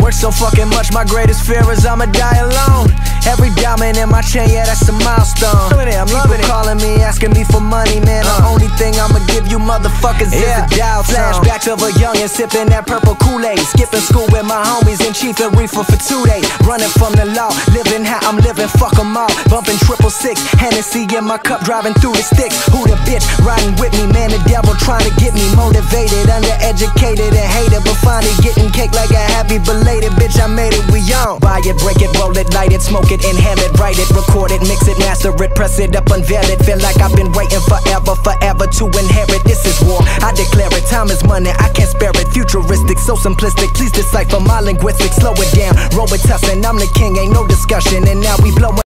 Work so fucking much, my greatest fear is I'ma die alone. Every diamond in my chain, yeah, that's a milestone. People calling me, asking me for money, man. The only thing I'ma give you motherfuckers is a dial tone. Flashbacks of a youngin' sipping that purple Kool-Aid, skipping school with my homies and chiefin' reefer for 2 days. Running from the law, living how I'm living, fuck 'em all. Bumping 666, Hennessy in my cup, driving through the sticks. Who the bitch riding with me, man? The devil trying to get me motivated, undereducated and hated, but finally getting cake like a happy belated bitch. I made it, we on. Buy it, break it, roll it, light it, smoke it, inhale it, write it, record it, mix it, master it, press it up, unveil it. Feel like I've been waiting forever to inherit. This is war, I declare it. Time is money, I can't spare it. Futuristic, so simplistic, please decipher my linguistics. Slow it down, roll it, tussin', I'm the king, ain't no discussion. And now we blowin'.